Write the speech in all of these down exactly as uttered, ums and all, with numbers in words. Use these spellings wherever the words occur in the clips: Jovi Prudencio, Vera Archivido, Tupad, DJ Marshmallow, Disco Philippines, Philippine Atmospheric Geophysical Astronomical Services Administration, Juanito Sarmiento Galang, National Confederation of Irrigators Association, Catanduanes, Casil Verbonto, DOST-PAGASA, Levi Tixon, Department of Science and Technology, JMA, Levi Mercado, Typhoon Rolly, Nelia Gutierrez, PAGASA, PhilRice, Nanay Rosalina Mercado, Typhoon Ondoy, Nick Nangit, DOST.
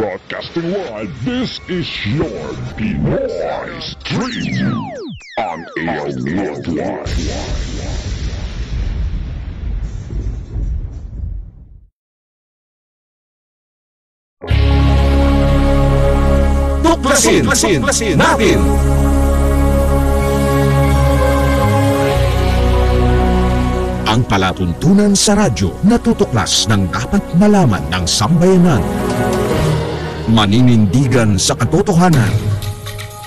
Broadcasting world, this is your Pinoy Stream on A M Worldwide. Tuklasin, tuklasin natin! Ang palatuntunan sa radyo na tutuklas ng dapat malaman ng sambayanan. Maninindigan sa katotohanan.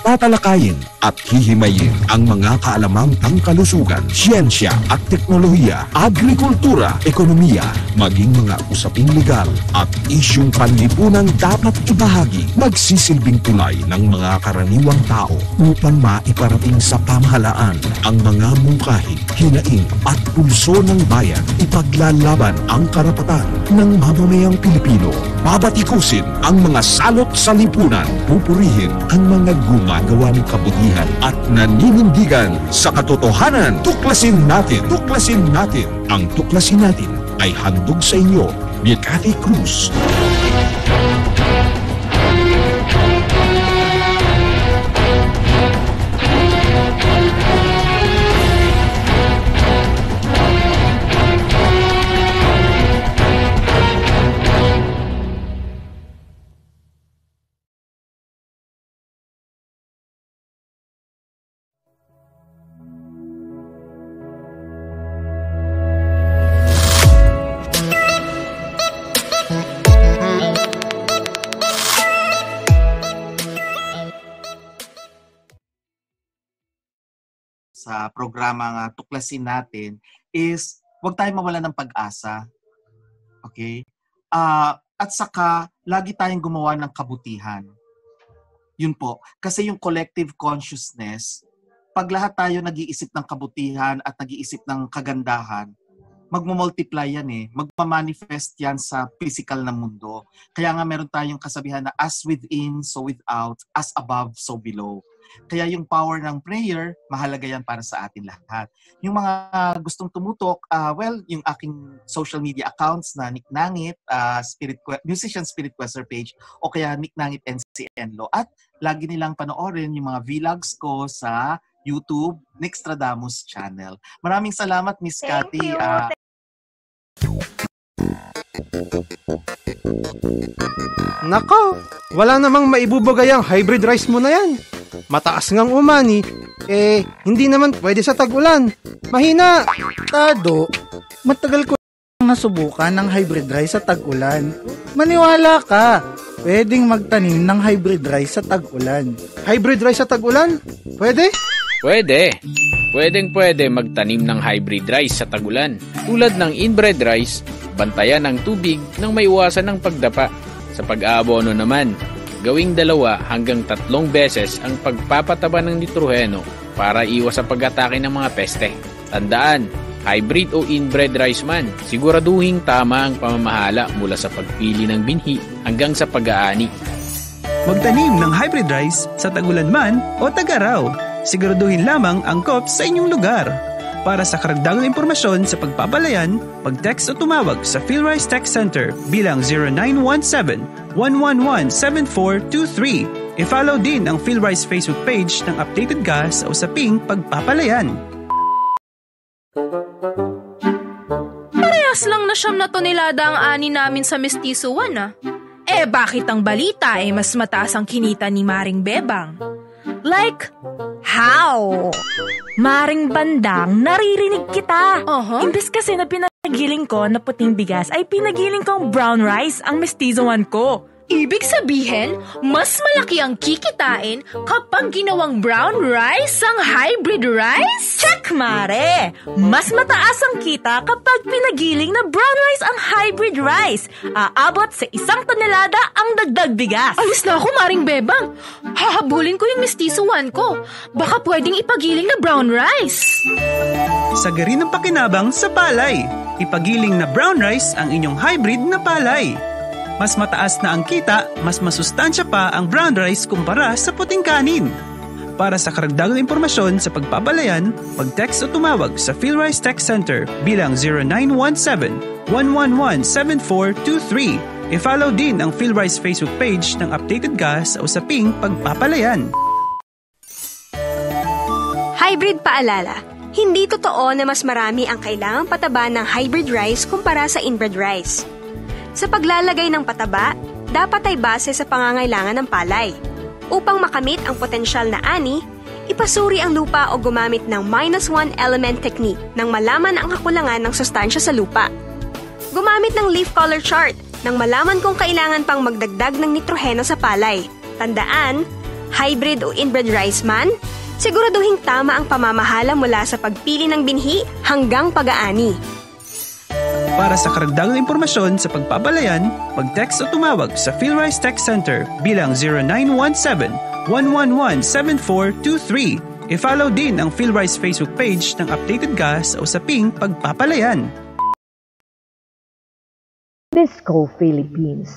Tatalakayin at hihimayin ang mga kaalamang pangkalusugan, siyensya at teknolohiya, agrikultura, ekonomiya, maging mga usaping legal at isyung panlipunang dapat ibahagi, magsisilbing tulay ng mga karaniwang tao upang maiparating sa pamahalaan ang mga mungkahi, hinaing at pulso ng bayan. Ipaglalaban ang karapatan ng mamamayang Pilipino. Babatikusin ang mga salot sa lipunan, pupurihin ang mga gumagawang kabutihan at naninindigan sa katotohanan. Tuklasin natin, tuklasin natin. Ang tuklasin natin ay handog sa inyo ni Cathy Cruz. Sa programang uh, Tuklasin Natin is huwag tayong mawala ng pag-asa. Okay? Uh, at saka, lagi tayong gumawa ng kabutihan. Yun po. Kasi yung collective consciousness, pag lahat tayo nag-iisip ng kabutihan at nag-iisip ng kagandahan, magmumultiply yan eh. Magmamanifest yan sa physical na mundo. Kaya nga meron tayong kasabihan na as within, so without, as above, so below. Kaya yung power ng prayer, mahalaga yan para sa atin lahat. Yung mga uh, gustong tumutok, uh, well, yung aking social media accounts na Nick Nangit, uh, Spirit Musician Spirit Quester page, o kaya Nick Nangit N C N L O. At lagi nilang panoorin yung mga vlogs ko sa YouTube, Nick Stradamus channel. Maraming salamat, Miss Cathy. Thank you. Uh, Nako, wala namang maibubugay ang hybrid rice mo na yan. Mataas ngang umani, eh hindi naman pwede sa tag-ulan. Mahina! Tado, matagal ko nasubukan ng hybrid rice sa tag-ulan. Maniwala ka, pwedeng magtanim ng hybrid rice sa tag-ulan. Hybrid rice sa tag-ulan? Pwede? Pwede. Pwedeng pwede magtanim ng hybrid rice sa tag-ulan. Tulad ng inbred rice, bantayan ng tubig nang maiwasan ng pagdapa. Sa pag-aabono naman, gawing dalawa hanggang tatlong beses ang pagpapataba ng nitroheno para iwas sa pag-atake ng mga peste. Tandaan, hybrid o inbred rice man, siguraduhin tama ang pamamahala mula sa pagpili ng binhi hanggang sa pag-aani. Magtanim ng hybrid rice sa tag-ulan man o tag-araw. Siguraduhin lamang ang angkop sa inyong lugar. Para sa karagdagang impormasyon sa pagpapalayan, mag-text o tumawag sa PhilRice Tech Center bilang zero nine one seven, one one one, seven four two three. I-follow din ang PhilRice Facebook page ng updated ka sa usaping pagpapalayan. Parehas lang na siyam na tonelada ang ani namin sa Mestizo one, ah. Eh bakit ang balita eh mas mataas ang kinita ni Maring Bebang? Like, how? Maring Bandang, naririnig kita. Uh-huh. Imbes kasi na pinagiling ko na puting bigas ay pinagiling kong brown rice ang Mestizo one ko. Ibig sabihin, mas malaki ang kikitain kapag ginawang brown rice ang hybrid rice? Check, Mare! Mas mataas ang kita kapag pinagiling na brown rice ang hybrid rice. Aabot sa isang tonelada ang dagdag bigas. Alis na ako, Maring Bebang. Hahabulin ko yung Mestizo one ko. Baka pwedeng ipagiling na brown rice. Sagarin ang pakinabang sa palay. Ipagiling na brown rice ang inyong hybrid na palay. Mas mataas na ang kita, mas masustansya pa ang brown rice kumpara sa puting kanin. Para sa karagdagang impormasyon sa pagpapalayan, mag-text o tumawag sa PhilRice Tech Center bilang zero nine one seven, one one one, seven four two three. I-follow din ang PhilRice Facebook page ng updated ka sa usaping pagpapalayan. Hybrid paalala, hindi totoo na mas marami ang kailangang pataba ng hybrid rice kumpara sa inbred rice. Sa paglalagay ng pataba, dapat ay base sa pangangailangan ng palay. Upang makamit ang potensyal na ani, ipasuri ang lupa o gumamit ng minus one element technique nang malaman ang kakulangan ng sustansya sa lupa. Gumamit ng leaf color chart nang malaman kung kailangan pang magdagdag ng nitroheno sa palay. Tandaan, hybrid o inbred rice man, siguraduhin tama ang pamamahala mula sa pagpili ng binhi hanggang pag-aani. Para sa karagdagang impormasyon sa pagpapalayan, mag-text o tumawag sa PhilRice Text Center bilang zero nine one seven, one one one, seven four two three. I-follow din ang PhilRice Facebook page ng updated ka sa usaping pagpapalayan. Nesco Philippines,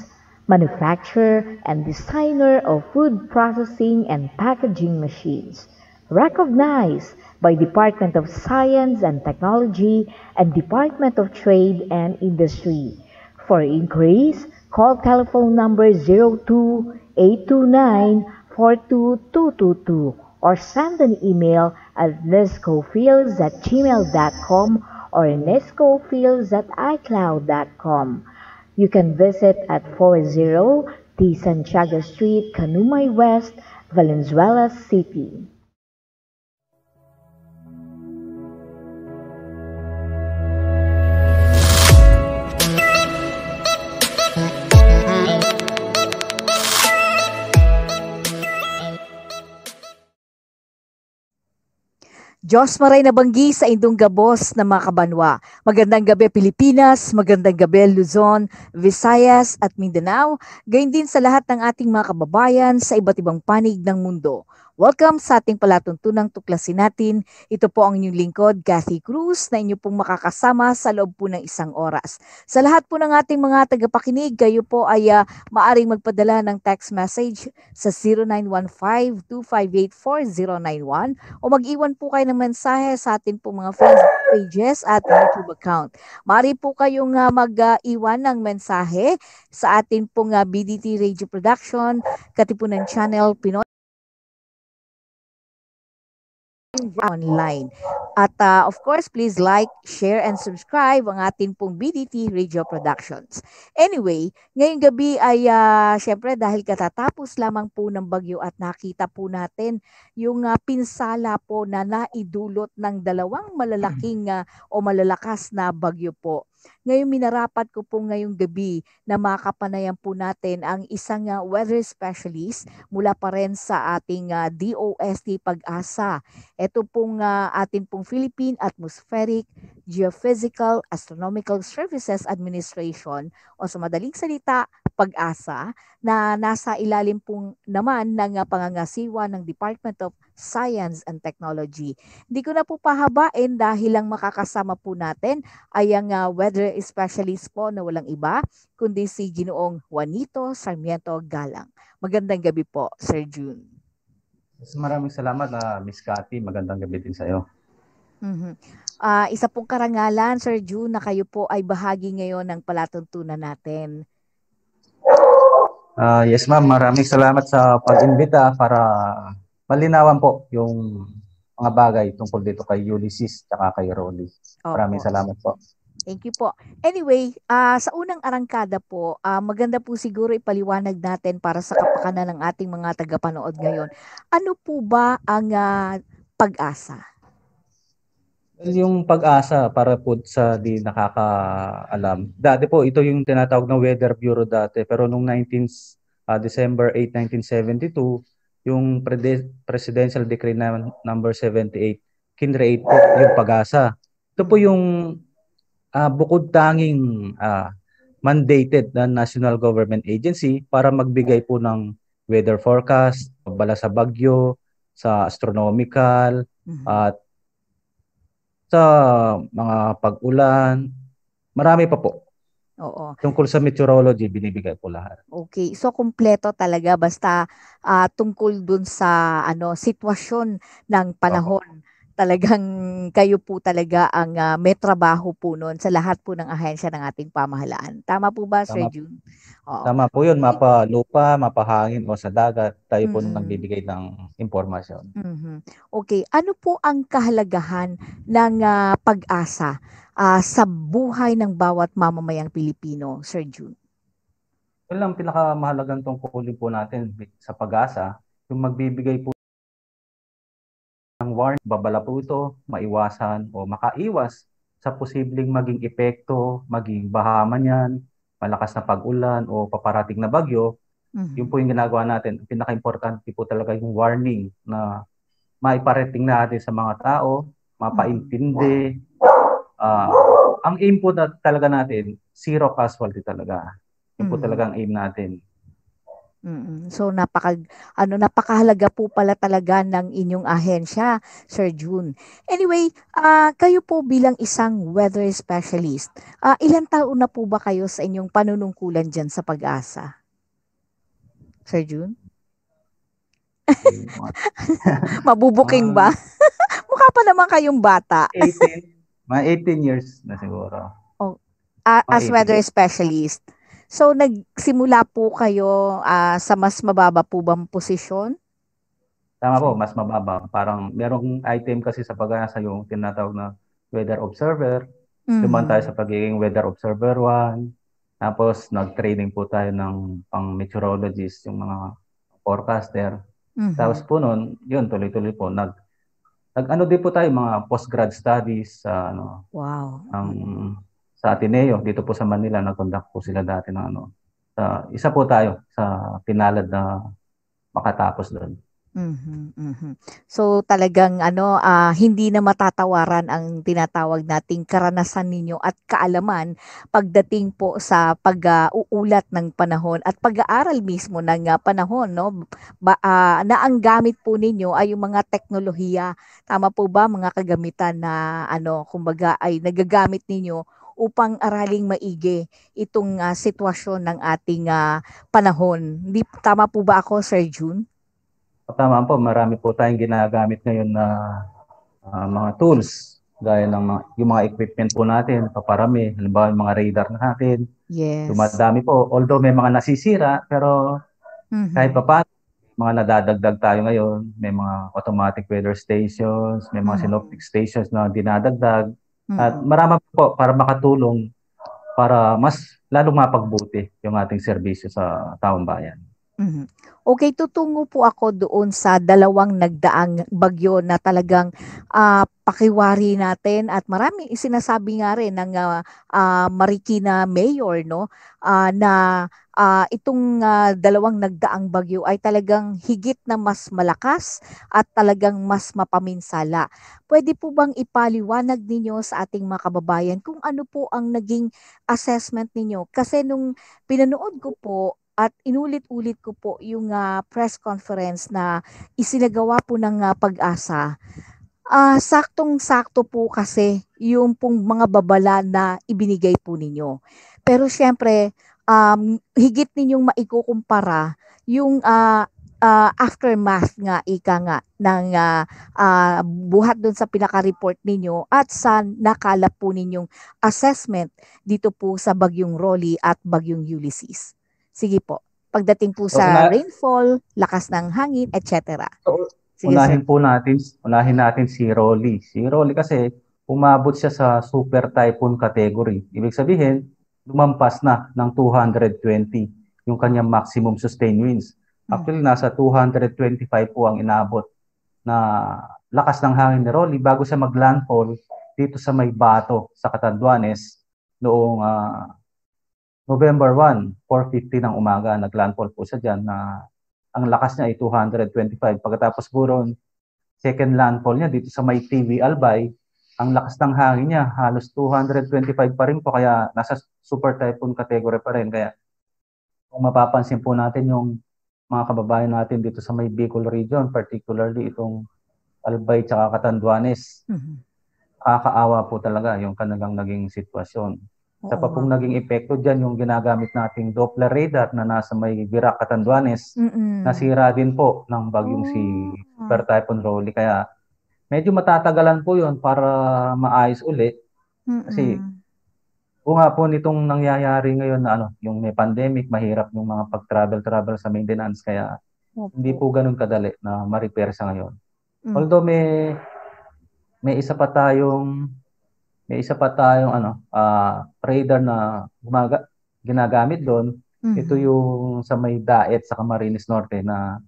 manufacturer and designer of food processing and packaging machines, recognized by Department of Science and Technology and Department of Trade and Industry. For inquiries, call telephone number zero two, eight two nine, four two two two two or send an email at nescofields at gmail dot com or nescofields at icloud dot com. You can visit at forty T Santiago Street, Canumay West, Valenzuela City. Diyos maray na banggi sa indong gabos na mga kabanwa. Magandang gabi Pilipinas, magandang gabi Luzon, Visayas at Mindanao. Gayon din sa lahat ng ating mga kababayan sa iba't ibang panig ng mundo. Welcome sa ating palatuntunang Tuklasin Natin. Ito po ang inyong lingkod, Cathy Cruz, na inyo pong makakasama sa loob po ng isang oras. Sa lahat po ng ating mga tagapakinig, kayo po ay uh, maaring magpadala ng text message sa zero nine one five, two five eight, four zero nine one o mag-iwan po kayo ng mensahe sa atin po mga Facebook pages at YouTube account. Maaari po kayong uh, mag-iwan ng mensahe sa atin pong uh, B D T Radio Production, Katipunan Channel, Pinoy Online. At uh, of course, please like, share, and subscribe ang atin pong B D T Radio Productions. Anyway, ngayong gabi ay uh, syempre dahil katatapos lamang po ng bagyo at nakita po natin yung uh, pinsala po na naidulot ng dalawang malalaking uh, o malalakas na bagyo po. Ngayon minarapat ko po ngayong gabi na makapanayan po natin ang isang uh, weather specialist mula pa rin sa ating uh, D O S T PAGASA. Ito pong uh, atin pong Philippine Atmospheric Geophysical Astronomical Services Administration o sa madaling salita PAGASA na nasa ilalim pong naman ng uh, pangangasiwa ng Department of Science and Technology. Hindi ko na po pahabain dahil ang makakasama po natin ay ang uh, weather specialist po na walang iba kundi si Ginoong Juanito Sarmiento Galang. Magandang gabi po, Sir June. Maraming salamat, uh, Miss Cathy. Magandang gabi din sa iyo. Mm-hmm. Uh, isa pong karangalan, Sir June, na kayo po ay bahagi ngayon ng palatuntunan natin. Uh, yes, ma'am. Maraming salamat sa pag-imbita para malinawan po yung mga bagay tungkol dito kay Ulysses at kay Rolly. Maraming Opo. Salamat po. Thank you po. Anyway, uh, sa unang arangkada po, uh, maganda po siguro ipaliwanag natin para sa kapakanan ng ating mga tagapanood ngayon. Ano po ba ang uh, PAGASA? Yung PAGASA, para po sa di nakakaalam, dati po ito yung tinatawag na Weather Bureau dati, pero noong December eighth, nineteen seventy-two, yung Presidential Decree number seventy-eight, kinreate po yung PAGASA. Ito po yung uh, bukod tanging uh, mandated na national government agency para magbigay po ng weather forecast, bala sa bagyo, sa astronomical, mm-hmm. at sa mga pag-ulan. Marami pa po. Oo. Tungkol sa meteorology, binibigay po lahat. Okay, so kumpleto talaga basta uh, tungkol dun sa ano sitwasyon ng panahon. Oo. talagang kayo po talaga ang uh, may trabaho po noon sa lahat po ng ahensya ng ating pamahalaan. Tama po ba, tama, Sir June? Oo. Tama po yun. Mapa lupa, mapahangin o sa dagat, tayo mm-hmm. po nagbibigay ng impormasyon. Mm-hmm. Okay. Ano po ang kahalagahan ng uh, PAGASA uh, sa buhay ng bawat mamamayang Pilipino, Sir June? Well, ang pinakamahalagang tungkulin po natin sa PAGASA, yung magbibigay po ang warning, babala po ito, maiwasan o makaiwas sa posibleng maging epekto, maging bahama niyan, malakas na pag-ulan o paparating na bagyo. Mm-hmm. Yun po yung ginagawa natin. Pinaka-importante po talaga yung warning na maiparating natin sa mga tao, mapaintindi. Uh, ang aim po na talaga natin, zero casualty talaga. Yun mm-hmm. po talaga ang aim natin. So napaka ano napakahalaga po pala talaga ng inyong ahensya, Sir June. Anyway, uh, kayo po bilang isang weather specialist, uh, ilang taon na po ba kayo sa inyong panunungkulan diyan sa PAGASA? Sir June? Mabubuking ba? Mukha pa naman kayong bata. eighteen. Mga eighteen years na siguro. Oh, uh, as weather specialist. So, nagsimula po kayo uh, sa mas mababa po bang posisyon? Tama po, mas mababa. Parang merong item kasi sa PAGASA yung tinatawag na weather observer. Mm-hmm. Dumaan tayo sa pagiging weather observer one. Tapos, nag-training po tayo ng pang-meteorologist, yung mga forecaster. Mm-hmm. Tapos po nun, yun, tuloy-tuloy po. Nag, nag ano din po tayo, mga post-grad studies. Uh, ano, wow. Ang... Um, sa Ateneo, dito po sa Manila, nag-conduct po sila dati ng ano. Uh, isa po tayo sa pinalad na makatapos doon. Mm-hmm, mm-hmm. So talagang ano, uh, hindi na matatawaran ang tinatawag nating karanasan ninyo at kaalaman pagdating po sa pag-uulat uh, ng panahon at pag-aaral mismo ng uh, panahon, no? Ba, uh, na ang gamit po ninyo ay yung mga teknolohiya. Tama po ba, mga kagamitan na ano, kumbaga ay nagagamit ninyo upang araling maigi itong uh, sitwasyon ng ating uh, panahon. Hindi, tama po ba ako, Sir June? Tama po. Marami po tayong ginagamit ngayon na uh, mga tools. Gaya ng mga, yung mga equipment po natin, paparami. Halimbawa, yung mga radar natin. Yes. Dumadami po. Although may mga nasisira, pero mm-hmm. kahit papaano, mga nadadagdag tayo ngayon. May mga automatic weather stations, may mga mm-hmm. synoptic stations na dinadagdag. At marami po para makatulong para mas lalong mapagbuti yung ating serbisyo sa taong bayan. Mm-hmm. Okay, tutungo po ako doon sa dalawang nagdaang bagyo na talagang uh, pakiwari natin at marami sinasabi nga rin ng uh, uh, Marikina Mayor, no, uh, na uh, itong uh, dalawang nagdaang bagyo ay talagang higit na mas malakas at talagang mas mapaminsala. Pwede po bang ipaliwanag ninyo sa ating mga kababayan kung ano po ang naging assessment ninyo? Kasi nung pinanood ko po, at inulit-ulit ko po yung uh, press conference na isinagawa po ng uh, PAGASA. Uh, saktong-sakto po kasi yung pong mga babala na ibinigay po ninyo. Pero syempre, um, higit ninyong maikukumpara yung uh, uh, aftermath nga, ika nga, ng uh, uh, buhat dun sa pinaka-report ninyo at sa nakalap po ninyong assessment dito po sa Bagyong Rolly at Bagyong Ulysses. Sige po. Pagdating po so, sa una, rainfall, lakas ng hangin, et cetera. So, unahin sir. po natin, unahin natin si Rolly. Si Rolly kasi umabot siya sa super typhoon category. Ibig sabihin, lumampas na ng two hundred twenty yung kanyang maximum sustained winds. Actually, hmm. nasa two hundred twenty-five po ang inabot na lakas ng hangin ni Rolly bago siya mag-landfall dito sa may Bato sa Catanduanes noong uh, November first, four fifty ng umaga, naglandfall po siya dyan na ang lakas niya ay two hundred twenty-five. Pagkatapos po ron, second landfall niya dito sa may T V Albay, ang lakas ng hangin niya halos two hundred twenty-five pa rin po, kaya nasa super typhoon category pa rin. Kaya kung mapapansin po natin yung mga kababayan natin dito sa may Bicol region, particularly itong Albay tsaka Catanduanes, kakaawa mm-hmm. po talaga yung kanilang naging sitwasyon. Sa pa pong naging epekto dyan yung ginagamit nating Doppler radar na nasa may Vera Catanduanes, nasira din po ng bagyong si Super Typhoon Rolly. Kaya medyo matatagalan po yun para maayos ulit. Mm-mm. Kasi kung nga po nitong nangyayari ngayon na ano, yung may pandemic, mahirap yung mga pag-travel-travel sa maintenance, kaya okay, hindi po ganun kadali na ma-repair sa ngayon. Mm. Although may may isa pa tayong may isa pa tayong ano, uh, radar na gumaga, ginagamit doon. Mm-hmm. Ito yung sa may Daet sa Camarines Norte na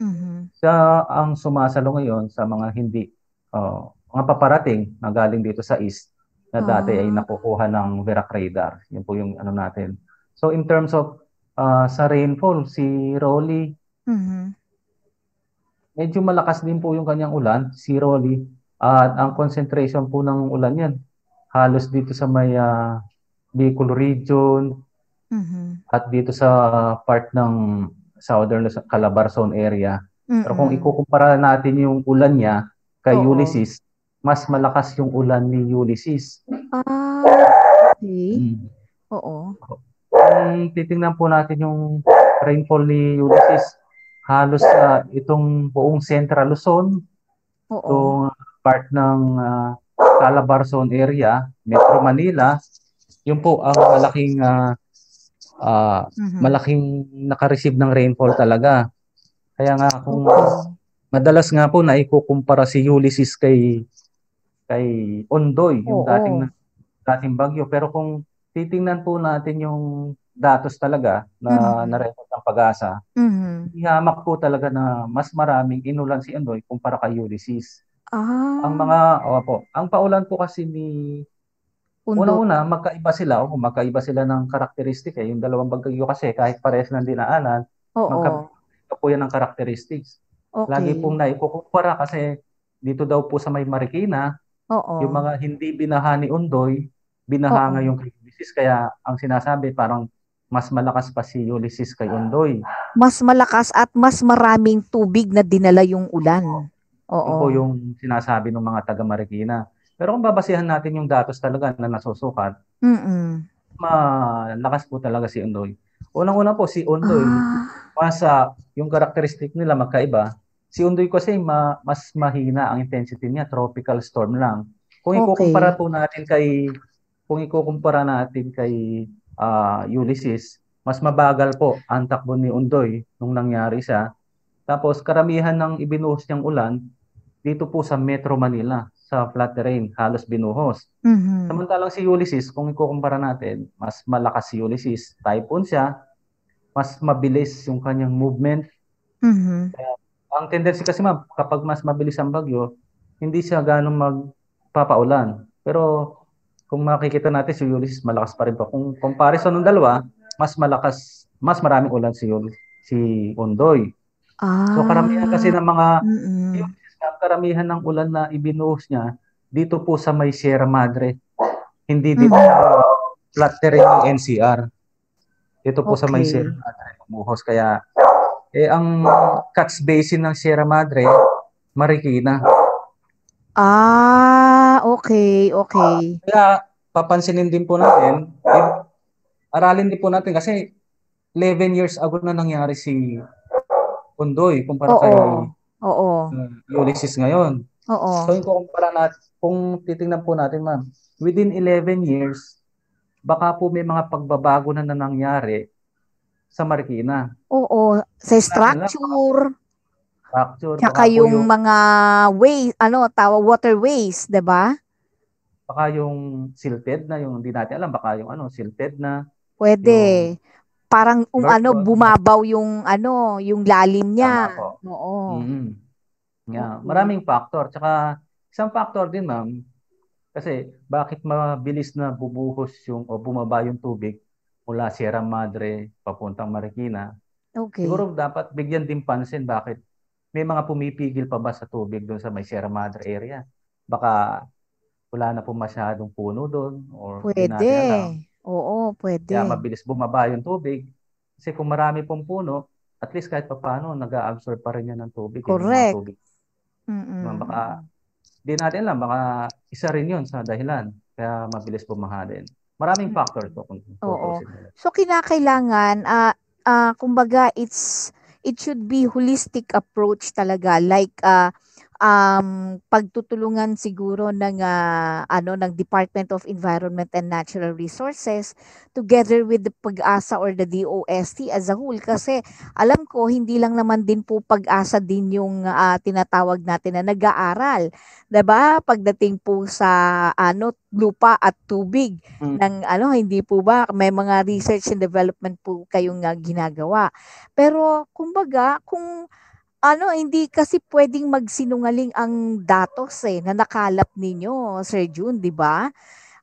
mm-hmm. sa ang sumasalo ngayon sa mga hindi uh, mga paparating na galing dito sa East, na dati ay nakukuha ng Vera radar. Yun po yung ano natin. So in terms of uh, sa rainfall, si Rolly, mm-hmm. medyo malakas din po yung kanyang ulan, si Rolly. At uh, ang concentration po ng ulan yan, halos dito sa may uh, Bicol region, mm-hmm. at dito sa part ng southern Calabar Zone area. Mm-hmm. Pero kung ikukumpara natin yung ulan niya kay oo. Ulysses, mas malakas yung ulan ni Ulysses. Ah, okay. Hmm. Oo. Kung titingnan po natin yung rainfall ni Ulysses, halos uh, itong buong Central Luzon, oo. Itong part ng uh, Calabar Zone area, Metro Manila, yun po ang malaking uh, uh, mm-hmm. malaking naka-receive ng rainfall talaga. Kaya nga kung uh, madalas nga po na ikukumpara si Ulysses kay kay Ondoy, yung oo, dating na, dating bagyo. Pero kung titingnan po natin yung datos talaga na mm-hmm. na-report ng PAGASA, mm-hmm. ihamak po talaga na mas maraming inulan si Ondoy kumpara kay Ulysses. Ah. Ang mga opo, ang paulan po kasi ni una-una magkaiba sila, o magkaiba sila ng karakteristik eh. Yung dalawang bagyo kasi kahit parehas ng dinaanan, magkaiba po yan ng characteristics. Okay. Lagi pong naikukumpara kasi dito daw po sa may Marikina, oo. Yung mga hindi binaha ni Ondoy, binaha nga yung kay Ulysses. Kaya ang sinasabi parang mas malakas pa si Ulysses kay Ondoy. Mas malakas at mas maraming tubig na dinala yung ulan. Oo. Yun po yung sinasabi ng mga taga Marikina. Pero kung babasihan natin yung datos talaga na nasusukat, mm-mm. malakas po talaga si Ondoy. Unang-una po si Ondoy, ah. mas uh, yung karakteristik nila magkaiba. Si Ondoy kasi ma, mas mahina ang intensity niya, tropical storm lang. Kung ikukumpara okay. po natin kay kung ikukumpara natin kay uh, Ulysses, mas mabagal po ang takbo ni Ondoy nung nangyari siya. Tapos karamihan ng ibinuhos niyang ulan dito po sa Metro Manila, sa flat terrain, halos binuhos. Mm-hmm. Samantalang si Ulysses, kung ikukumpara natin, mas malakas si Ulysses, typhoon siya, mas mabilis yung kanyang movement. Mm-hmm. Kaya ang tendency kasi ma'am, kapag mas mabilis ang bagyo, hindi siya ganong magpapaulan. Pero kung makikita natin si Ulysses, malakas pa rin po. Kung comparison ng dalawa, mas malakas, mas maraming ulan si Ulysses, si Ondoy. Ah, so karamihan kasi ng mga mm-mm. Ulysses, karamihan ng ulan na ibinuhos niya dito po sa may Sierra Madre. Hindi dito mm-hmm. sa flat terrain ng N C R. Dito po okay. sa may Sierra Madre umuhos. Kaya eh, ang catch basin ng Sierra Madre, Marikina. Ah, okay, okay. Kaya papansinin din po natin, eh, aralin din po natin kasi eleven years ago na nangyari si Ondoy kumpara kay uh, Ulysses ngayon. Oo. So kung kumpara natin, kung titingnan po natin ma'am, within eleven years, baka po may mga pagbabago na nangyari sa Marikina. Oo, sa structure. Structure. Tsaka yung, yung mga ways, ano, tawa waterways, 'di ba? Baka yung silted na, yung hindi natin alam, baka yung ano, silted na. Pwede. Yung, parang um, ano, bumabaw yung ano, yung lalim niya. Oo. Mm-hmm. Yeah, maraming factor. Tsaka isang factor din, ma'am, kasi bakit mabilis na bubuhos yung o bumaba yung tubig mula Sierra Madre papuntang Marikina. Okay. Siguro dapat bigyan din pansin bakit may mga pumipigil pa ba sa tubig doon sa may Sierra Madre area. Baka wala na po masyadong puno doon or pwede. Oo, pwede. Kaya mabilis bumaba yung tubig. Kasi kung marami pong puno, at least kahit papaano, nag-a-absorb pa rin yan ng tubig. Correct. Tubig. Baka, di natin alam, baka isa rin yun sa dahilan. Kaya mabilis bumaha din. Maraming factors po. Kung oo. So, kinakailangan, uh, uh, kumbaga, it's, it should be holistic approach talaga. Like, uh, um, pagtutulungan siguro ng uh, ano ng Department of Environment and Natural Resources together with the PAGASA or the D O S T as a whole, kasi alam ko hindi lang naman din po PAGASA din yung uh, tinatawag natin na nag-aaral, 'di ba? Pagdating po sa ano lupa at tubig mm. ng ano, hindi po ba may mga research and development po kayong uh, ginagawa. Pero kumbaga kung ano, hindi kasi pwedeng magsinungaling ang datos eh, na nakalap ninyo, Sir June, di ba?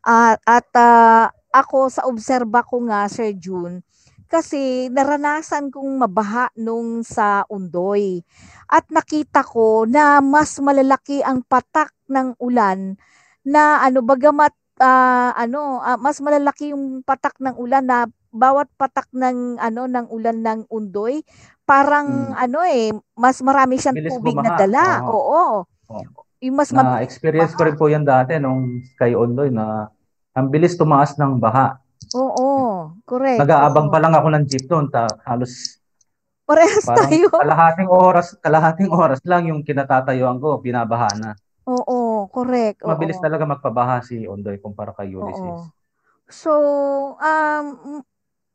Uh, at uh, ako, sa obserba ko nga, Sir June, kasi naranasan kong mabaha nung sa Ondoy. At nakita ko na mas malalaki ang patak ng ulan na ano, bagamat uh, ano, uh, mas malalaki yung patak ng ulan na bawat patak ng ano ng ulan ng Ondoy parang hmm. ano eh mas marami siyang bilis tubig bumaha na dala. Uh-huh. Oo. Oh. Yung mas na experience ko rin po 'yan dati nung kay Ondoy na ang bilis tumaas ng baha. Oo, correct. Nag-aabang pa lang ako ng jeep doon, halos parehas tayo. Kalahating oras, kalahating oras lang yung kinatatayuan ko, binabaha na. Oo, correct. Mabilis oo talaga magpabaha si Ondoy kumpara kay Ulysses. Oo. So, um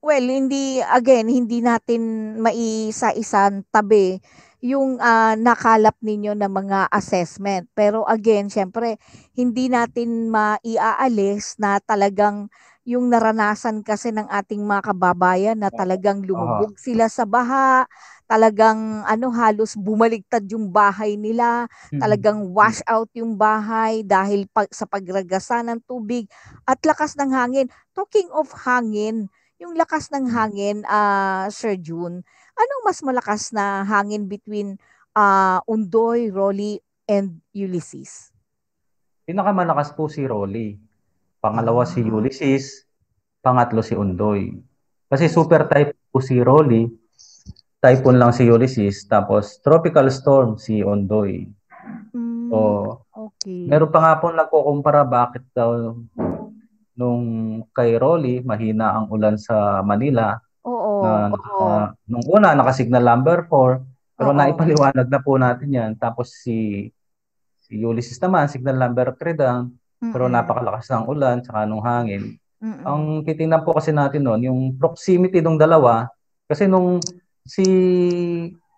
well, hindi, again, hindi natin maisa-isang tabi yung uh, nakalap ninyo na mga assessment. Pero again, syempre, hindi natin maiaalis na talagang yung naranasan kasi ng ating mga kababayan na talagang lumubog sila sa baha, talagang ano halos bumaligtad yung bahay nila, talagang wash out yung bahay dahil pag, sa pagragasa ng tubig at lakas ng hangin. Talking of hangin, yung lakas ng hangin, uh, Sir June, anong mas malakas na hangin between uh, Ondoy, Rolly, and Ulysses? Pinakamalakas po si Rolly. Pangalawa si Ulysses. Pangatlo si Ondoy. Kasi super typhoon po si Rolly. Typhoon lang si Ulysses. Tapos tropical storm si Ondoy. Mm, so, okay. Meron pa nga po nagkukumpara bakit daw nung kay Rolly, mahina ang ulan sa Manila. Oo. Na, oo. Na, nung una, nakasignal number four. Pero oo, naipaliwanag na po natin yan. Tapos si, si Ulysses naman, signal number three lang. Mm-mm. Pero napakalakas ng ulan, saka nung hangin. Mm-mm. Ang titingnan po kasi natin noon, yung proximity ng dalawa. Kasi nung si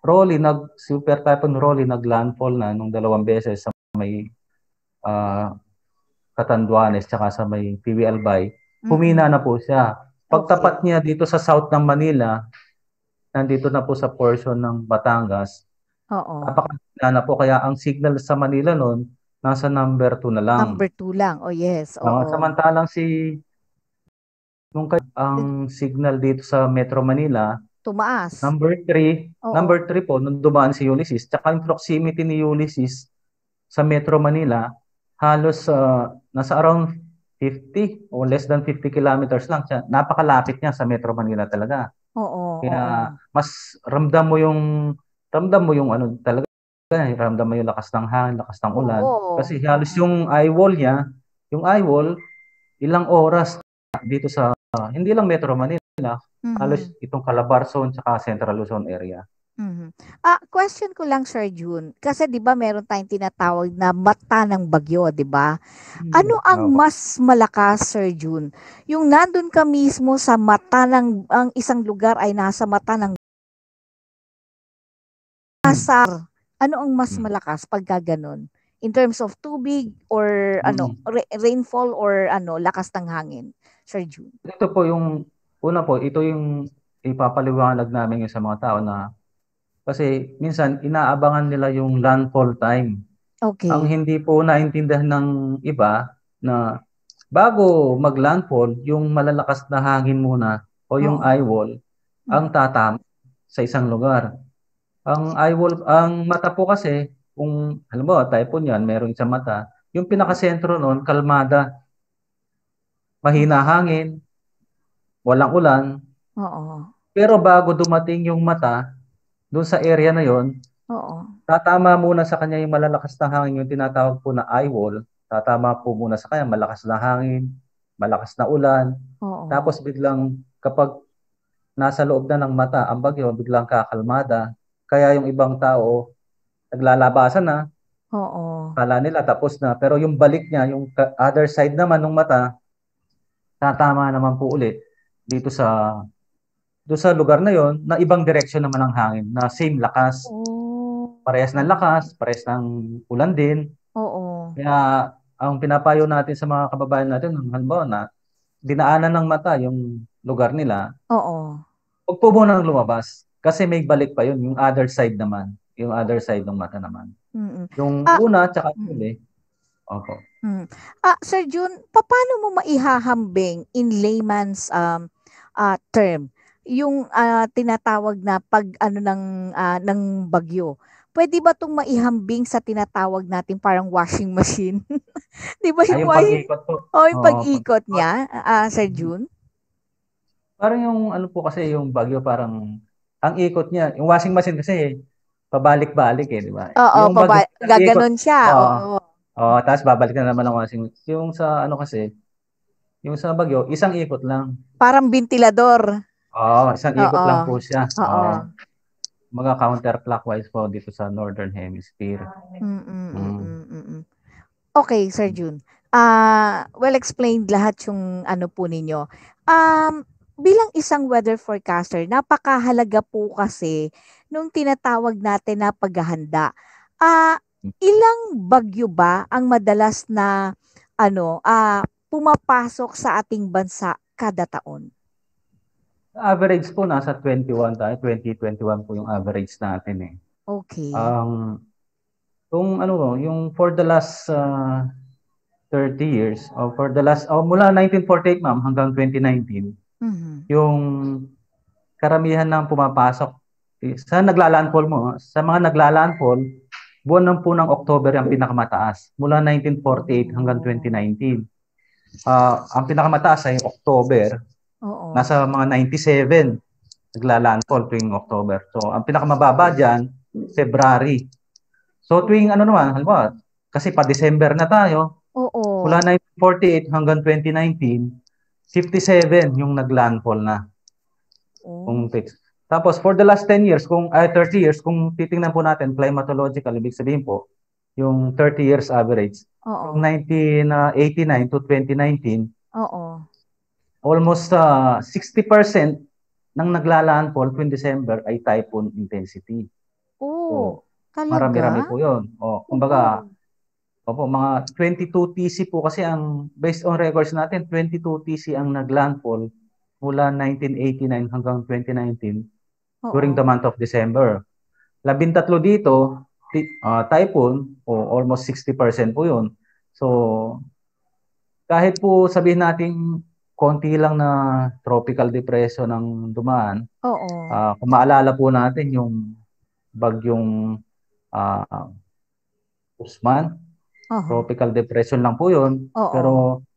Rolly, nag, super typhoon Rolly, nag-landfall na nung dalawang beses sa may... Uh, Katanduanes, tsaka sa may P W Albay, humina na po siya. Pagtapat niya dito sa south ng Manila, nandito na po sa portion ng Batangas, napakahina na po. Kaya ang signal sa Manila noon, nasa number two na lang. Number two lang, oh yes. Oo. Samantalang si, nung ang signal dito sa Metro Manila, tumaas. Number three, oo, number three po, nung dumaan si Ulysses, tsaka yung proximity ni Ulysses sa Metro Manila, halos uh, nasa around fifty o less than fifty kilometers lang siya. Napakalapit niya sa Metro Manila talaga. Oo. Kaya oo, mas ramdam mo yung ramdam mo yung ano talaga, ramdam mo yung lakas ng hangin, lakas ng ulan. Oo. Kasi halos yung eye wall niya, yung eye wall ilang oras dito sa uh, hindi lang Metro Manila, mm-hmm, halos itong Calabar Zone at Central Luzon area. Mm-hmm. Ah, question ko lang, Sir June, kasi 'di ba meron tayong tinatawag na mata ng bagyo, 'di ba? Ano ang mas malakas, Sir June? Yung nandun ka mismo sa mata ng ang isang lugar ay nasa mata ng asar. Ano ang mas malakas pagka ganun? In terms of tubig or mm-hmm, ano, ra- rainfall or ano, lakas ng hangin, Sir June. Ito po yung una po, ito yung ipapaliwanag namin sa mga tao na kasi minsan inaabangan nila yung landfall time. Okay. Ang hindi po naintindihan ng iba na bago mag-landfall, yung malalakas na hangin muna o yung oh, eye wall ang tatama sa isang lugar. Ang eye wall, ang mata po kasi, kung alam mo, typhoon yan, meron sa mata, yung pinakasentro nun, kalmada, mahina hangin, walang ulan. Oo. Pero bago dumating yung mata, doon sa area na yon, oo, tatama muna sa kanya yung malalakas na hangin, yung tinatawag po na eye wall, tatama po muna sa kanya, malakas na hangin, malakas na ulan, oo, tapos biglang kapag nasa loob na ng mata, ang bagyo, biglang kakalmada, kaya yung ibang tao naglalabasan na, Oo. Kala nila tapos na. Pero yung balik niya, yung other side naman ng mata, tatama naman po ulit dito sa doon sa lugar na yon na ibang direksyon naman ng hangin na same lakas. Oh. Parehas ng lakas, parehas ng ulan din. Oo. Kaya ang pinapayo natin sa mga kababayan natin, halimbawa na dinaanan ng mata yung lugar nila. Oo. Huwag po muna nang lumabas kasi may balik pa yun, yung other side naman, yung other side ng mata naman. Mm-mm. Yung ah, una tsaka mm-mm. huli. Opo. Mm. Ah, Sir Jun, paano mo maihahambing in layman's um uh, term yung uh, tinatawag na pag ano ng uh, ng bagyo? Pwede ba itong maihambing sa tinatawag natin parang washing machine? Di ba yung, ay, yung pag-ikot po. Oh, yung pag-ikot oh, niya, uh, Sir Jun? Parang yung ano po kasi yung bagyo parang ang ikot niya, yung washing machine kasi pabalik-balik eh, di ba? Oo, pabalik, gaganon siya. Oo. Oh, oh. oh, tapos babalik na naman ang washing. Yung sa ano kasi, yung sa bagyo, isang ikot lang. Parang bintilador. Oo, oh, isang ikot oh, lang po siya. Oo. Oh, oh. Mga counterclockwise po dito sa Northern Hemisphere. Mm -mm, mm. Mm -mm. Okay, Sir Jun. Uh, well explained lahat yung ano po ninyo. Um, bilang isang weather forecaster, napakahalaga po kasi nung tinatawag natin na paghahanda. Uh, ilang bagyo ba ang madalas na ano, uh, pumapasok sa ating bansa kada taon? Average po, nasa twenty-one tayo. twenty, twenty-one po yung average natin eh. Okay. Um, yung ano, yung for the last uh, thirty years, or for the last, oh, mula nineteen forty-eight ma'am hanggang twenty nineteen, mm-hmm. yung karamihan ng pumapasok, sa naglalandfall mo, sa mga naglalandfall, buwan ng po ng October ang pinakamataas. Mula nineteen forty-eight hanggang twenty nineteen. Uh, ang pinakamataas ay October. Oo. Nasa mga ninety-seven nagla-landfall tuwing October. So, ang pinakamababa dyan, February. So, tuwing ano naman, halimbawa, kasi pa-December na tayo, oo, mula nineteen forty-eight hanggang twenty nineteen, fifty-seven yung naglandfall na. Oo. Kung fix. Tapos, for the last ten years, kung, ay, thirty years, kung titingnan po natin, climatological, ibig sabihin po, yung thirty years average. Oo. From nineteen eighty-nine to twenty nineteen, oo, almost uh, sixty percent ng naglalandfall tuwing December ay typhoon intensity. Oo. So, marami-rami po yun. O, kumbaga, opo, mga twenty-two T C po kasi ang, based on records natin, twenty-two T C ang naglandfall mula nineteen eighty-nine hanggang twenty nineteen. Oo. During the month of December. Labintatlo dito, uh, typhoon, o almost sixty percent po yun. So, kahit po sabihin natin, konti lang na tropical depression ang dumaan. Oo. Uh, kung maalala po natin yung bagyong uh, Usman, uh -huh. tropical depression lang po yun. Oo. Pero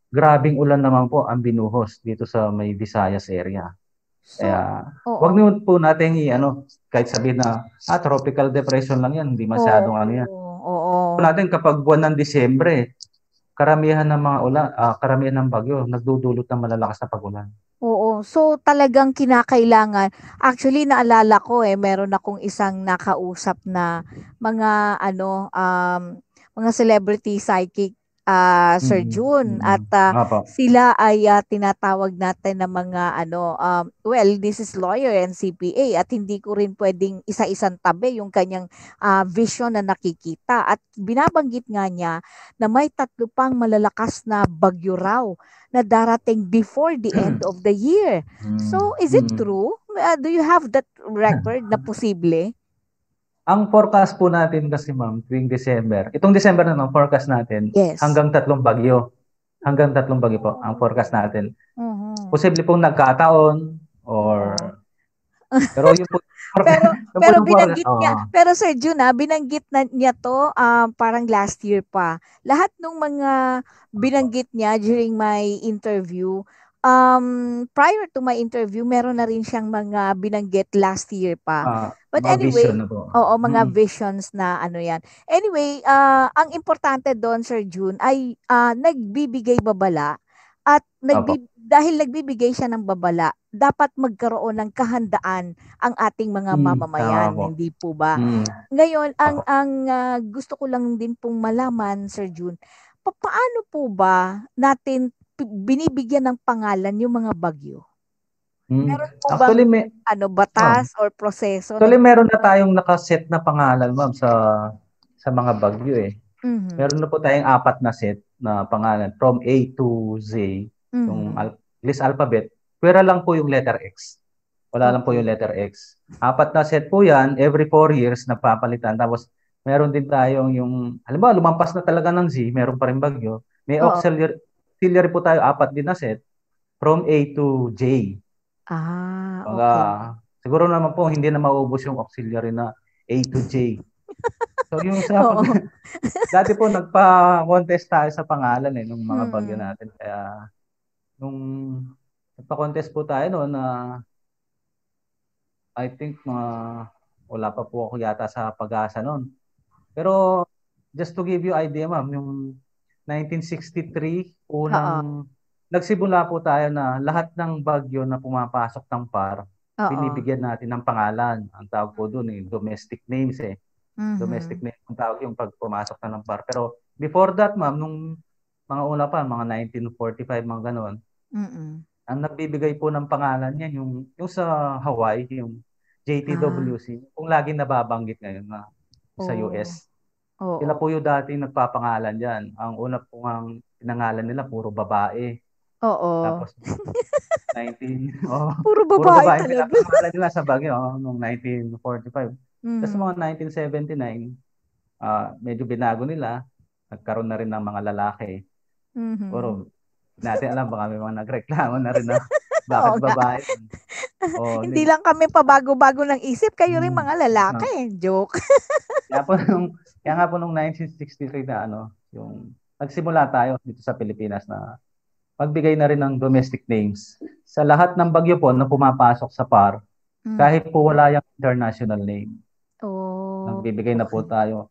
grabing ulan naman po ang binuhos dito sa may Visayas area. So, kaya oo, wag niyo po natin i-ano, kahit sabihin na ah, tropical depression lang yan, hindi masyadong oo, ano yan. Oo. Natin kapag buwan ng Disyembre, karamihan ng mga ulan, uh, karamihan ng bagyo, nagdudulot ng malalakas na pag-ulan. Oo. So, talagang kinakailangan. Actually, naalala ko eh, meron akong isang nakausap na mga, ano, um, mga celebrity psychic, uh, Sir mm-hmm. June. Mm-hmm. At uh, sila ay uh, tinatawag natin na mga, ano, um, well, this is lawyer and C P A. At hindi ko rin pwedeng isa-isang tabi yung kanyang uh, vision na nakikita. At binabanggit nga niya na may tatlo pang malalakas na bagyo raw na darating before the end of the year. So, is it true? Uh, do you have that record na posible? Ang forecast po natin kasi ma'am, tuwing December, itong December na ma'am, forecast natin, yes, hanggang tatlong bagyo. Hanggang tatlong bagyo po ang forecast natin. Mm-hmm. Posible pong nagkataon or pero yung po, pero yung pero binanggit po, niya, oh, pero Sir June, ah, binanggit na niya to uh, parang last year pa. Lahat ng mga binanggit niya during my interview, um prior to my interview, meron na rin siyang mga binanggit last year pa. Uh, But anyway, oo, mga hmm. visions na ano yan. Anyway, uh, ang importante doon Sir June ay uh, nagbibigay babala at nagbibigay dahil nagbibigay siya ng babala, dapat magkaroon ng kahandaan ang ating mga mamamayan, hmm, hindi po ba? Hmm. Ngayon, ang ang uh, gusto ko lang din pong malaman, Sir June, paano po ba natin binibigyan ng pangalan yung mga bagyo? Hmm. Meron po actually, bang, may, ano, batas oh, or proseso? Actually, meron na tayong nakaset na pangalan, ma'am, sa, sa mga bagyo eh. Mm-hmm. Meron na po tayong apat na set na pangalan from A to Z, mm-hmm, yung al list alphabet. Pwera lang po yung letter X. Wala mm-hmm lang po yung letter X. Apat na set po yan, every four years napapalitan. Tapos meron din tayong yung, alam ba, lumampas na talaga ng Z, meron pa rin bagyo. May oh, auxiliary, auxiliary po tayo, apat din na set, from A to J. Ah, okay. Baga, siguro naman po, hindi na maubos yung auxiliary na A to J. So yung sa dati po nagpa-contest tayo sa pangalan eh nung mga hmm bagyo natin, kaya nung nagpa-contest po tayo noon na uh, I think uh, wala pa po ako yata sa PAGASA noon. Pero just to give you idea ma'am, yung nineteen sixty-three unang uh-oh nagsimula po tayo na lahat ng bagyo na pumapasok ng P A R uh-oh binibigyan natin ng pangalan. Ang tawag po doon eh domestic names eh. Domestic mm-hmm na yung tawag yung pag pumasok na ng P A R. Pero before that, ma'am, nung mga una pa, mga nineteen forty-five, mga ganoon, mm-hmm, ang nabibigay po ng pangalan niyan, yung, yung sa Hawaii, yung J T W C, ah, kung lagi nababanggit ngayon na oh sa U S. Oh. Sila po yung dati nagpapangalan dyan. Ang una po ang pinangalan nila, puro babae. Oo. Oh, oh. Tapos, nineteen... Oh, puro babae, puro babae talaga. Pinapangalan nila sa bagyo, oh, noong nineteen forty-five. Mm-hmm. Tapos mga nineteen seventy-nine, uh, medyo binago nila, nagkaroon na rin ng mga lalaki. Mm-hmm. Pero natin alam, baka may mga nagreklamo na rin na bakit oh, babae. Oh, hindi din lang kami pabago-bago ng isip, kayo rin mga lalaki. No. Joke. Kaya, po nung, kaya nga po nung nineteen sixty-three na ano, yung, nagsimula tayo dito sa Pilipinas na magbigay na rin ng domestic names. Sa lahat ng bagyo po na pumapasok sa P A R, mm-hmm, kahit po wala yung international name. Oh. Nagbibigay na po tayo.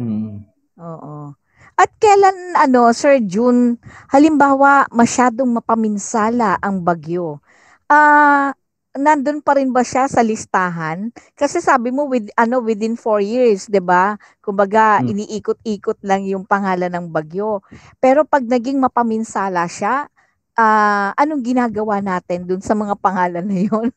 Hmm. Oo. At kailan, ano, Sir June, halimbawa, masyadong mapaminsala ang bagyo, ah, uh, nandun pa rin ba siya sa listahan? Kasi sabi mo, with, ano, within four years, di ba? Kumbaga, hmm, iniikot-ikot lang yung pangalan ng bagyo. Pero pag naging mapaminsala siya, ah, uh, anong ginagawa natin dun sa mga pangalan na yun?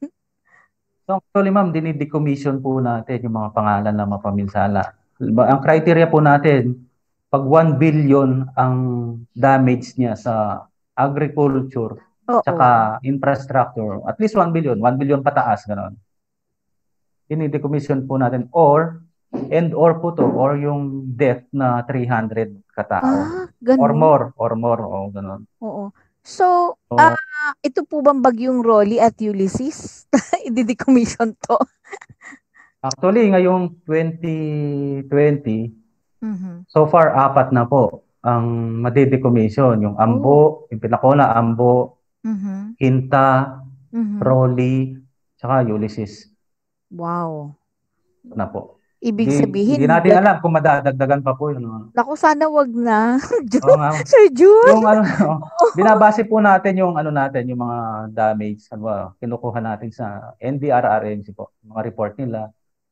So actually ma'am, dinidecommission po natin yung mga pangalan na mapaminsala. Ang criteria po natin, pag one billion ang damage niya sa agriculture, oo, saka infrastructure, at least one billion, one billion pataas, gano'n. Dinidecommission po natin, or, and or po to, or yung death na three hundred katao. Ah, or more, or more, o gano'n. Oo. So, uh, ito po bang bagyong Rolly at Ulysses? I-decommission to. Actually, ngayong twenty twenty, mm-hmm, so far, apat na po ang madidecommission. Yung Ambo, oh, yung Pinacona, Ambo, mm-hmm, Hinta, mm-hmm, Rolly, tsaka Ulysses. Wow. Na po. Ibig di, sabihin, hindi natin but... alam kung madadagdagan pa po yun. Naku, sana wag na. June, oh, Sir June. Yung, ano, oh, binabase po natin yung ano natin, yung mga damage, ano, kinukuha natin sa N D R R M C po, mga report nila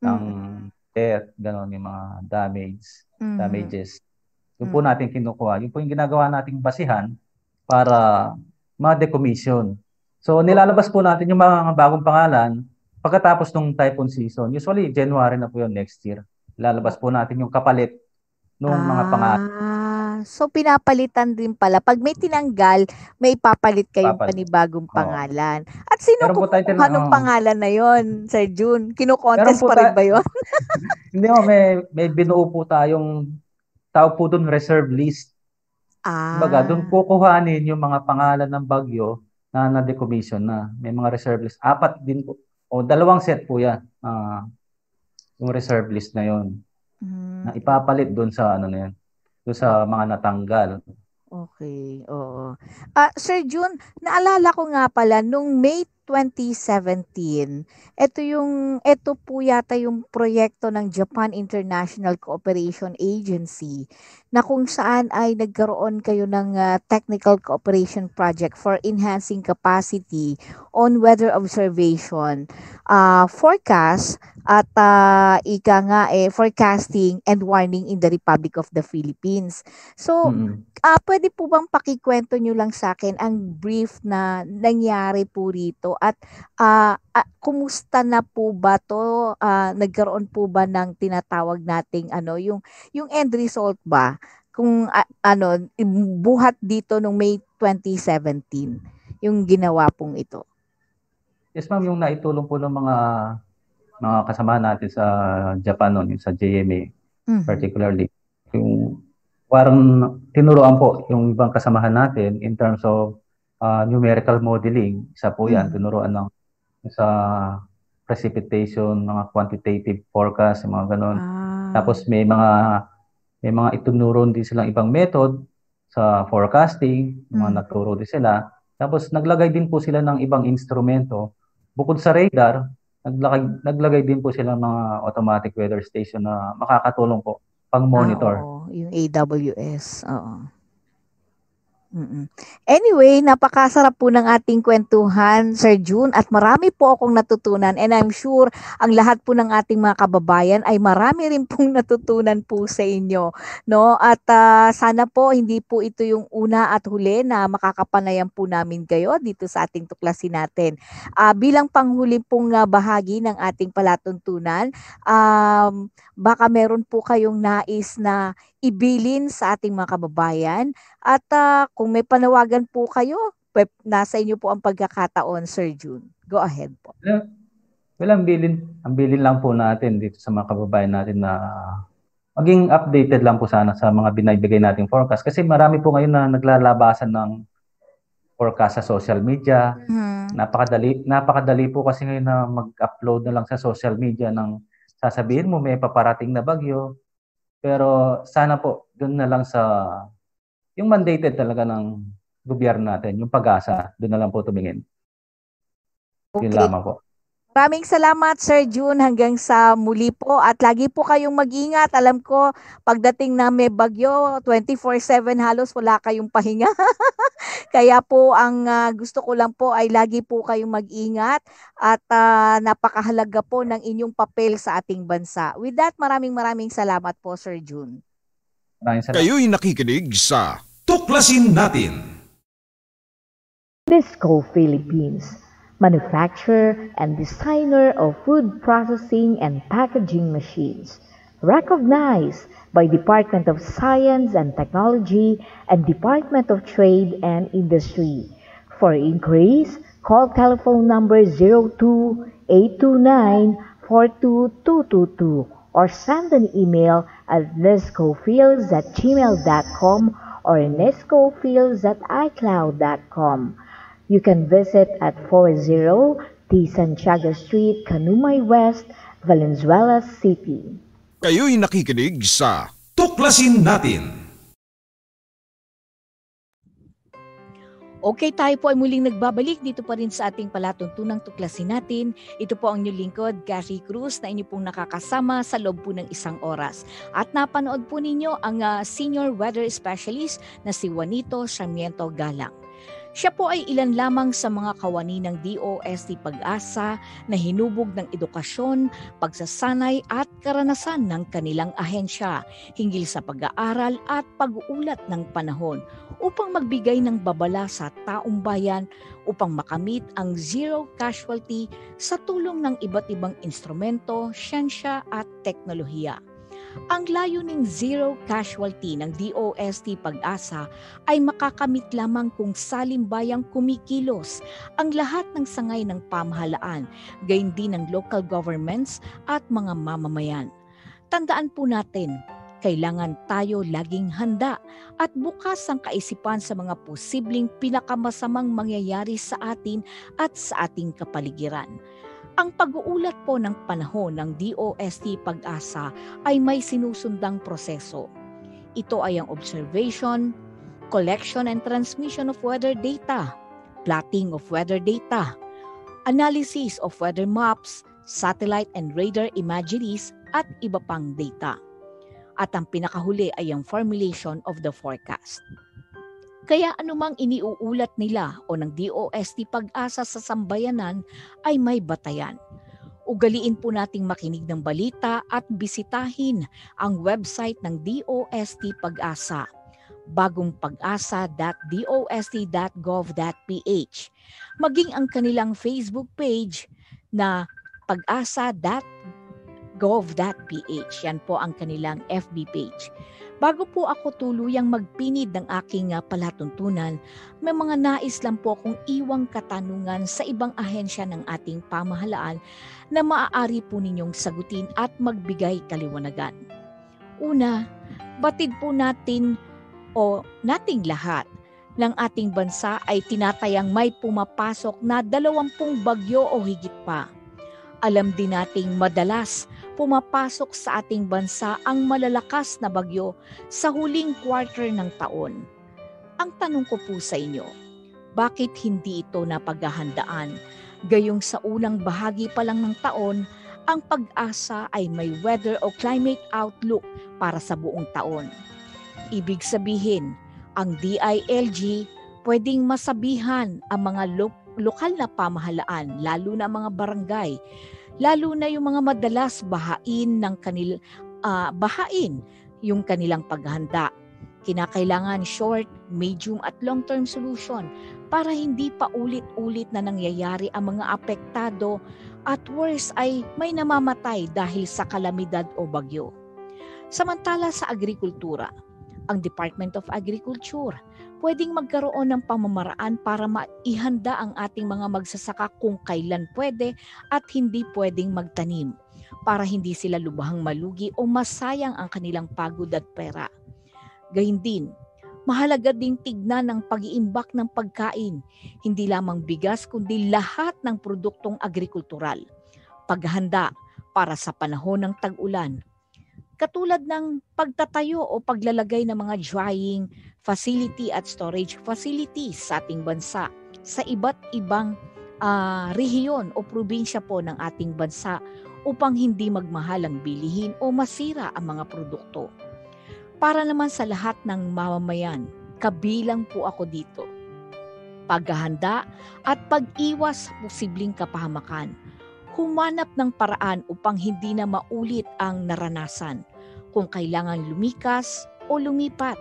ng mm death, gano'n, yung mga damage, mm damages. Yung mm po natin kinukuha. Yung po yung ginagawa nating basihan para ma-decommission. So nilalabas po natin yung mga bagong pangalan. Pagkatapos ng typhoon season, usually January na po yun next year, lalabas po natin yung kapalit ng ah, mga pangalan. So pinapalitan din pala. Pag may tinanggal, may papalit kayong papalit panibagong pangalan. Oh. At sino kung anong oh pangalan na yun, Sir June? Kino-contest pa rin ba yun? Hindi mo, may, may binuo po tayong tawag po doon reserve list. Ah. Baga, doon kukuhanin yung mga pangalan ng bagyo na na-decommission na. May mga reserve list. Apat din po. O, dalawang set po yan. Uh, yung reserve list na yun. Mm. Na ipapalit doon sa ano na yan. Doon sa mga natanggal. Okay. Oo. Uh, Sir June, naalala ko nga pala, nung May twenty seventeen. Ito yung ito po yata yung proyekto ng Japan International Cooperation Agency na kung saan ay nagkaroon kayo ng uh, technical cooperation project for enhancing capacity on weather observation, uh, forecast at uh, ika nga eh forecasting and warning in the Republic of the Philippines. So, mm-hmm. uh, pwede po bang pakikwento niyo lang sa akin ang brief na nangyari po rito? At uh, uh, kumusta na po ba to? Uh, nagkaroon po ba ng tinatawag nating ano, yung yung end result ba? Kung uh, ano, buhat dito nung May twenty seventeen yung ginawa pong ito. Yes ma'am, yung naitulong po ng mga mga kasama natin sa Japan noon, sa J M A mm-hmm. particularly. Yung parang tinuruan po yung ibang kasamahan natin in terms of Uh, numerical modeling, isa po yan, mm-hmm. tinuruan ng sa precipitation, mga quantitative forecast, mga ganun. Ah. Tapos may mga may mga itinuro din silang ibang method sa forecasting, mm-hmm. mga naturo din sila. Tapos naglagay din po sila ng ibang instrumento. Bukod sa radar, naglagay, naglagay din po sila ng mga automatic weather station na makakatulong po pang-monitor. Ah, yung A W S, oo. Mm-mm. Anyway, napakasarap po ng ating kwentuhan, Sir June, at marami po akong natutunan, and I'm sure ang lahat po ng ating mga kababayan ay marami rin pong natutunan po sa inyo, no? At uh, sana po hindi po ito yung una at huli na makakapanayan po namin kayo dito sa ating Tuklasin Natin. Uh, bilang panghuli pong uh, bahagi ng ating palatuntunan, um, baka meron po kayong nais na ibilin sa ating mga kababayan, at uh, kung may panawagan po kayo, nasa inyo po ang pagkakataon, Sir June. Go ahead po. Well, ang bilin, ang bilin lang po natin dito sa mga kababayan natin na maging updated lang po sana sa mga binibigay nating forecast, kasi marami po ngayon na naglalabasan ng forecast sa social media. Mm-hmm. Napakadali, napakadali po kasi ngayon na mag-upload na lang sa social media ng sasabihin mo may paparating na bagyo. Pero sana po, doon na lang sa, yung mandated talaga ng gobyerno natin, yung PAGASA, doon na lang po tumingin. Okay. Yun lamang po. Maraming salamat, Sir June, hanggang sa muli po. At lagi po kayong mag-ingat. Alam ko, pagdating na may bagyo, twenty-four seven halos wala kayong pahinga. Kaya po, ang uh, gusto ko lang po ay lagi po kayong mag-ingat. At uh, napakahalaga po ng inyong papel sa ating bansa. With that, maraming maraming salamat po, Sir June. Maraming salamat. Kayo'y nakikinig sa Tuklasin Natin. Disco Philippines, manufacturer and designer of food processing and packaging machines, recognized by Department of Science and Technology and Department of Trade and Industry. For inquiries, call telephone number zero two eight two nine four two two two two or send an email at nesco fields at gmail dot com or nesco fields at icloud dot com. You can visit at forty T Santiago Street, Canumay West, Valenzuela City. Kayo'y nakikinig sa Tuklasin Natin! Okay, tayo po ay muling nagbabalik dito pa rin sa ating palatuntunang Tuklasin Natin. Ito po ang inyong lingkod, Cathy Cruz, na inyo pong nakakasama sa loob po ng isang oras. At napanood po ninyo ang uh, Senior Weather Specialist na si Juanito Sarmiento Galang. Siya po ay ilan lamang sa mga kawani ng D O S T PAGASA na hinubog ng edukasyon, pagsasanay at karanasan ng kanilang ahensya hinggil sa pag-aaral at pag-uulat ng panahon upang magbigay ng babala sa taong bayan upang makamit ang zero casualty sa tulong ng iba't ibang instrumento, siyensya at teknolohiya. Ang layuning zero casualty ng D O S T PAGASA ay makakamit lamang kung salimbayang kumikilos ang lahat ng sangay ng pamahalaan, gayon din ng local governments at mga mamamayan. Tandaan po natin, kailangan tayo laging handa at bukas ang kaisipan sa mga posibleng pinakamasamang mangyayari sa atin at sa ating kapaligiran. Ang pag-uulat po ng panahon ng D O S T PAGASA ay may sinusundang proseso. Ito ay ang observation, collection and transmission of weather data, plotting of weather data, analysis of weather maps, satellite and radar imageries at iba pang data. At ang pinakahuli ay ang formulation of the forecast. Kaya anumang iniuulat nila o ng D O S T Pag-asa sa sambayanan ay may batayan. Ugaliin po nating makinig ng balita at bisitahin ang website ng D O S T Pag-asa, bagong pag-asa dot dost dot gov dot p h, maging ang kanilang Facebook page na pag-asa dot gov dot p h. Yan po ang kanilang F B page. Bago po ako tuluyang magpinid ng aking palatuntunan, may mga nais lang po akong iwang katanungan sa ibang ahensya ng ating pamahalaan na maaari po ninyong sagutin at magbigay kaliwanagan. Una, batid po natin o nating lahat ng ating bansa ay tinatayang may pumapasok na dalawampung bagyo o higit pa. Alam din nating madalas pumapasok sa ating bansa ang malalakas na bagyo sa huling quarter ng taon. Ang tanong ko po sa inyo, bakit hindi ito napaghahandaan? Gayong sa unang bahagi pa lang ng taon, ang Pag-asa ay may weather o climate outlook para sa buong taon. Ibig sabihin, ang D I L G pwedeng masabihan ang mga lo- lokal na pamahalaan, lalo na mga barangay, lalo na yung mga madalas bahain ng kanil uh, bahain yung kanilang paghahanda. Kinakailangan short, medium at long-term solution para hindi pa ulit-ulit na nangyayari ang mga apektado at worse ay may namamatay dahil sa kalamidad o bagyo. Samantala sa agrikultura, ang Department of Agriculture pwedeng magkaroon ng pamamaraan para maihanda ang ating mga magsasaka kung kailan pwede at hindi pwedeng magtanim para hindi sila lubhang malugi o masayang ang kanilang pagod at pera. Gayun din, mahalaga ding tignan ang pag-iimbak ng pagkain, hindi lamang bigas kundi lahat ng produktong agrikultural. Paghahanda para sa panahon ng tag-ulan, katulad ng pagtatayo o paglalagay ng mga drying facility at storage facilities sa ating bansa sa iba't ibang uh, rehiyon o probinsya po ng ating bansa upang hindi magmahalang bilihin o masira ang mga produkto. Para naman sa lahat ng mamamayan, kabilang po ako dito. Paghahanda at pag-iwas sa posibleng kapahamakan. Humanap ng paraan upang hindi na maulit ang naranasan. Kung kailangan lumikas o lumipat,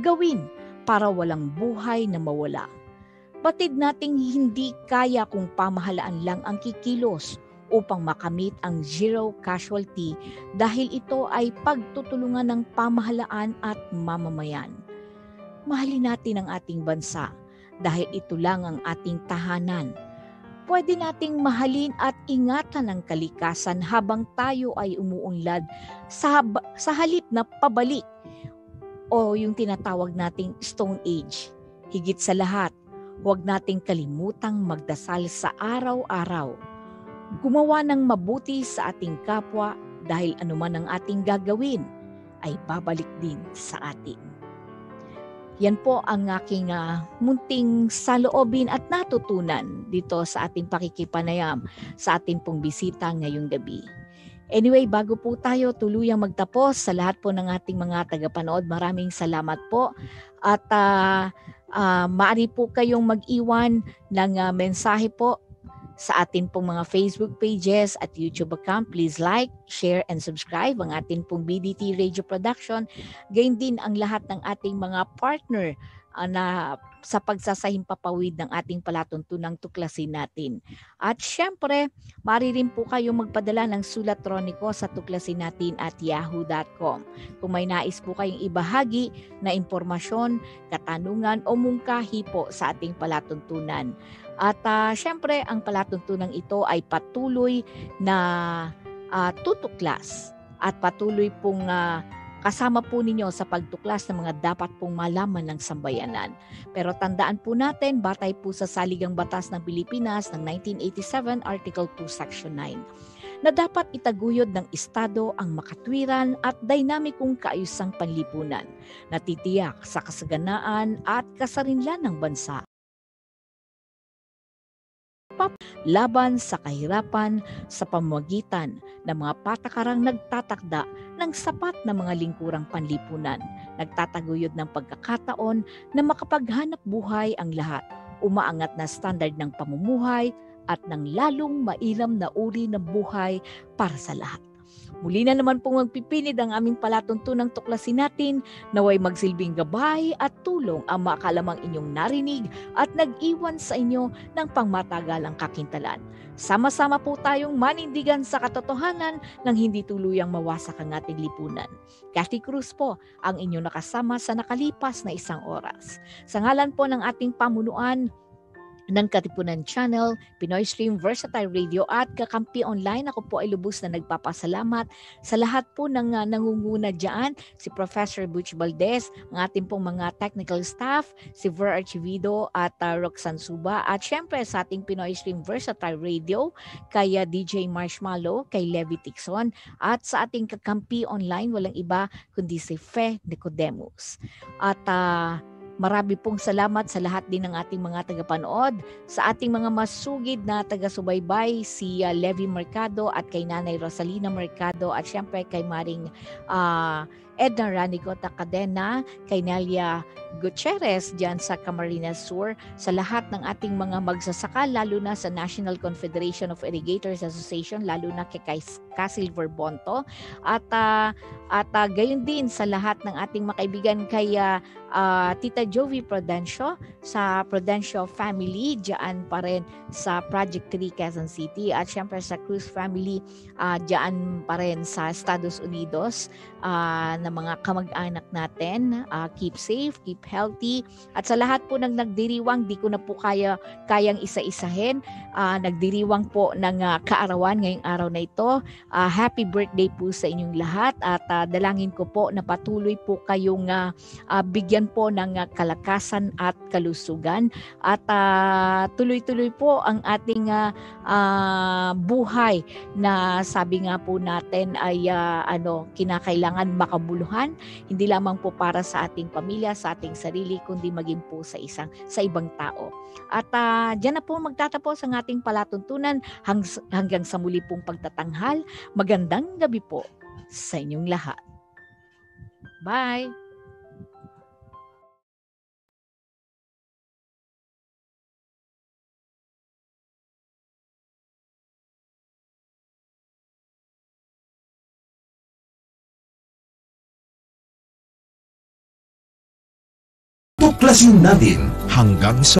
gawin para walang buhay na mawala. Batid nating hindi kaya kung pamahalaan lang ang kikilos upang makamit ang zero casualty dahil ito ay pagtutulungan ng pamahalaan at mamamayan. Mahalin natin ang ating bansa dahil ito lang ang ating tahanan. Pwede nating mahalin at ingatan ang kalikasan habang tayo ay umuunlad sa, hab- sa halip na pabalik o yung tinatawag nating Stone Age. Higit sa lahat, huwag nating kalimutang magdasal sa araw-araw. Gumawa ng mabuti sa ating kapwa dahil anuman ang ating gagawin ay babalik din sa atin. Yan po ang aking uh, munting saloobin at natutunan dito sa ating pakikipanayam sa ating pong bisita ngayong gabi. Anyway, bago po tayo tuluyang magtapos sa lahat po ng ating mga tagapanood, maraming salamat po at uh, uh, maaari po kayong mag-iwan ng uh, mensahe po sa atin pong mga Facebook pages at YouTube account. Please like, share, and subscribe ang atin pong B D T Radio Production. Gayun din ang lahat ng ating mga partner uh, na sa pagsasahimpapawid ng ating palatuntunang Tuklasin Natin. At syempre, maaari rin po kayong magpadala ng sulatroniko sa tuklasin natin at yahoo dot com. Kung may nais po kayong ibahagi na impormasyon, katanungan o mungkahi po sa ating palatuntunan. At uh, syempre, ang palatuntunang ito ay patuloy na uh, tutuklas at patuloy pong uh, kasama po ninyo sa pagtuklas ng mga dapat pong malaman ng sambayanan. Pero tandaan po natin, batay po sa Saligang Batas ng Pilipinas ng nineteen eighty-seven, Article two, Section nine, na dapat itaguyod ng Estado ang makatwiran at dinamikong kaayusang panlipunan na titiyak sa kasaganaan at kasarinlan ng bansa. laban sa kahirapan sa pamamagitan ng mga patakarang nagtatakda ng sapat na mga lingkurang panlipunan, nagtataguyod ng pagkakataon na makapaghanap buhay ang lahat, umaangat na standard ng pamumuhay at ng lalong mailam na uri ng buhay para sa lahat. Muli na naman pong magpipinid ang aming palatuntunang Tuklasin Natin, naway magsilbing gabay at tulong ang makalamang inyong narinig at nag-iwan sa inyo ng pangmatagalang kakintalan. Sama-sama po tayong manindigan sa katotohanan nang hindi tuluyang mawasak ang ating lipunan. Cathy Cruz po ang inyong nakasama sa nakalipas na isang oras. Sa ngalan po ng ating pamunuan ng Katipunan Channel, Pinoy Stream Versatile Radio at Kakampi Online, ako po ay lubos na nagpapasalamat sa lahat po ng uh, nangunguna dyan, si Professor Butchie Valdez, ang ating pong mga technical staff, si Vera Archivido at uh, Roxanne Suba, at syempre sa ating Pinoy Stream Versatile Radio, kay uh, D J Marshmallow, kay Levi Tixon, at sa ating Kakampi Online, walang iba kundi si Fe Nicodemos. At uh, marami pong salamat sa lahat din ng ating mga tagapanood, sa ating mga masugid na taga-subaybay, si uh, Levi Mercado at kay Nanay Rosalina Mercado at siyempre kay Maring uh, Edna Ranicota Cadena, kay Nelia Gutierrez dyan sa Camarines Sur, sa lahat ng ating mga magsasaka, lalo na sa National Confederation of Irrigators Association, lalo na kay Casil Verbonto, at, uh, at uh, gayon din sa lahat ng ating makaibigan kay uh, Uh, Tita Jovi Prudencio sa Prudencio family diyan pa rin sa Project three Quezon City, at syempre sa Cruz family uh, diyan pa rin sa Estados Unidos, uh, na mga kamag-anak natin, uh, keep safe, keep healthy, at sa lahat po ng nagdiriwang, di ko na po kaya kayang isa-isahin, uh, nagdiriwang po ng uh, kaarawan ngayong araw na ito, uh, happy birthday po sa inyong lahat, at uh, dalangin ko po na patuloy po kayong uh, uh, bigyan yan po ng kalakasan at kalusugan, at uh, tuloy-tuloy po ang ating uh, uh, buhay na sabi nga po natin ay uh, ano, kinakailangan makabuluhan, hindi lamang po para sa ating pamilya, sa ating sarili, kundi maging po sa isang sa ibang tao. At uh, diyan na po magtatapos ang ating palatuntunan hang, hanggang sa muli pong pagtatanghal. Magandang gabi po sa inyong lahat. Bye. Tuklasin Natin hanggang sa